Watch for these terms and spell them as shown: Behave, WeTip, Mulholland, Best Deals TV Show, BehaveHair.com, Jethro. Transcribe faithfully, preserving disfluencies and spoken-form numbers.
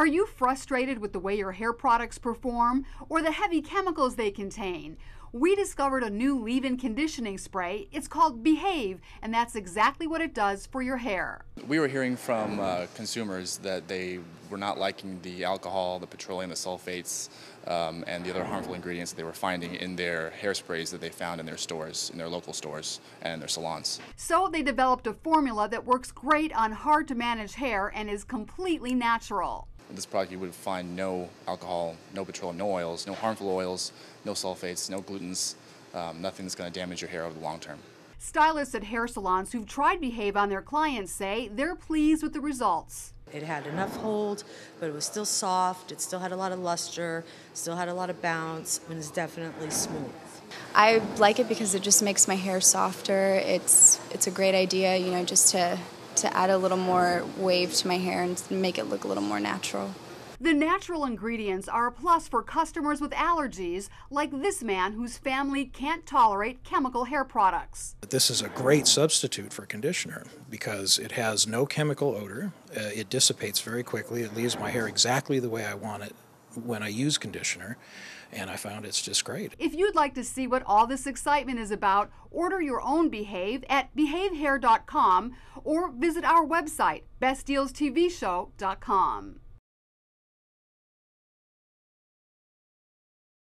Are you frustrated with the way your hair products perform or the heavy chemicals they contain? We discovered a new leave-in conditioning spray. It's called Behave, and that's exactly what it does for your hair. We were hearing from uh, consumers that they were not liking the alcohol, the petroleum, the sulfates, um, and the other harmful ingredients that they were finding in their hairsprays that they found in their stores, in their local stores and their salons. So they developed a formula that works great on hard-to-manage hair and is completely natural. This product, you would find no alcohol, no petroleum, no oils, no harmful oils, no sulfates, no glutens, um, nothing that's going to damage your hair over the long term. Stylists at hair salons who've tried Behave on their clients say they're pleased with the results. It had enough hold, but it was still soft, it still had a lot of luster, still had a lot of bounce, and it's definitely smooth. I like it because it just makes my hair softer. It's, it's a great idea, you know, just to to add a little more wave to my hair and make it look a little more natural. The natural ingredients are a plus for customers with allergies, like this man whose family can't tolerate chemical hair products. This is a great substitute for conditioner because it has no chemical odor, uh, it dissipates very quickly, it leaves my hair exactly the way I want it when I use conditioner, and I found it's just great. If you'd like to see what all this excitement is about, order your own Behave at Behave Hair dot com or visit our website, Best Deals T V Show dot com.